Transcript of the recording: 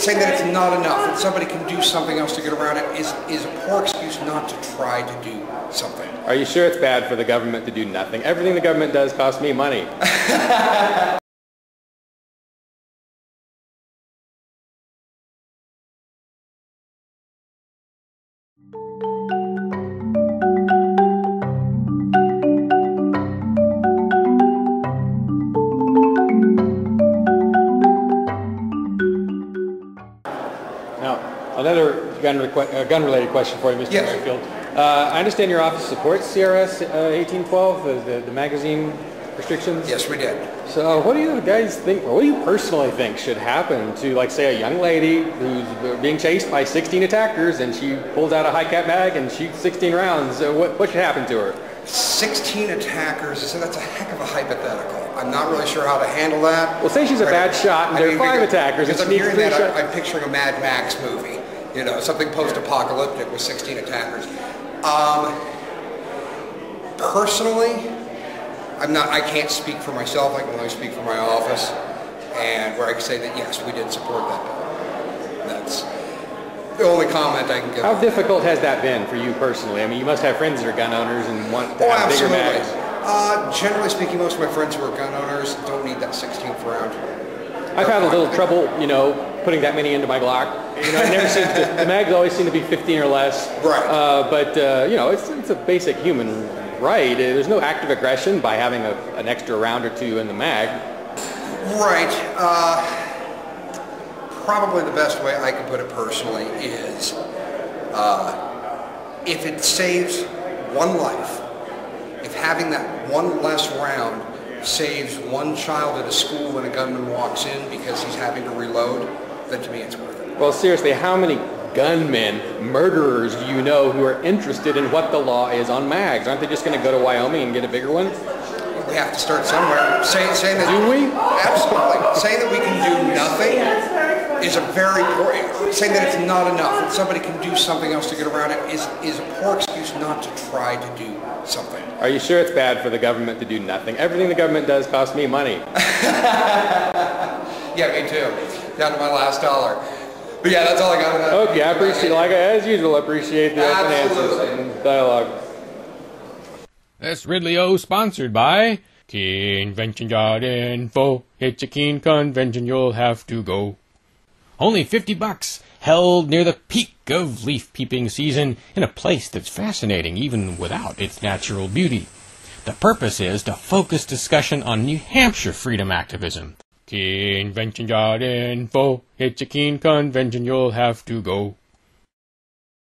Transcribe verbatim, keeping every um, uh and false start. saying that it's not enough, that somebody can do something else to get around it, is, is a poor excuse not to try to do something. Are you sure it's bad for the government to do nothing? Everything the government does costs me money. Another gun-related uh, gun question for you, Mister Yes. Merrifield. Uh, I understand your office supports C R S uh, eighteen twelve, uh, the, the magazine restrictions? Yes, we did. So what do you guys think, or what do you personally think should happen to, like, say, a young lady who's being chased by sixteen attackers and she pulls out a high-cap mag and shoots sixteen rounds? Uh, what, what should happen to her? sixteen attackers, so that's a heck of a hypothetical. I'm not really sure how to handle that. Well, say she's a bad shot and there are five attackers. Because I'm hearing that, I'm, I'm picturing a Mad Max movie. You know, something post-apocalyptic with sixteen attackers. Um, personally, I'm not, I can't speak for myself, I can only speak for my office, and where I can say that yes, we did support that bill. That's the only comment I can give. How difficult has that been for you personally? I mean, you must have friends that are gun owners and want to oh, have absolutely. bigger mags. Uh, generally speaking, most of my friends who are gun owners don't need that sixteenth round. I've had a little trouble, you know, putting that many into my Glock. You know, it never seems to, the mags always seem to be fifteen or less. Right. Uh, but, uh, you know, it's, it's a basic human right. There's no active aggression by having a, an extra round or two in the mag. Right. Uh, probably the best way I can put it personally is uh, if it saves one life, if having that one less round saves one child at a school when a gunman walks in because he's having to reload, then to me it's worth it. Well, seriously, how many gunmen, murderers do you know who are interested in what the law is on mags? Aren't they just going to go to Wyoming and get a bigger one? We have to start somewhere. Saying, saying that, do we? Absolutely. Saying that we can do nothing is a very poor... Saying that it's not enough, that somebody can do something else to get around it is, is a poor excuse not to try to do something. Are you sure it's bad for the government to do nothing? Everything the government does costs me money. Yeah, me too. Down to my last dollar. But yeah, that's all I got on that. Okay, I appreciate, like as usual, appreciate the answers and dialogue. That's Ridley O, sponsored by Keenevention dot info. It's a keen convention, you'll have to go. Only fifty bucks, held near the peak of leaf peeping season in a place that's fascinating even without its natural beauty. The purpose is to focus discussion on New Hampshire freedom activism. Keenevention dot info. It's a keen convention, you'll have to go.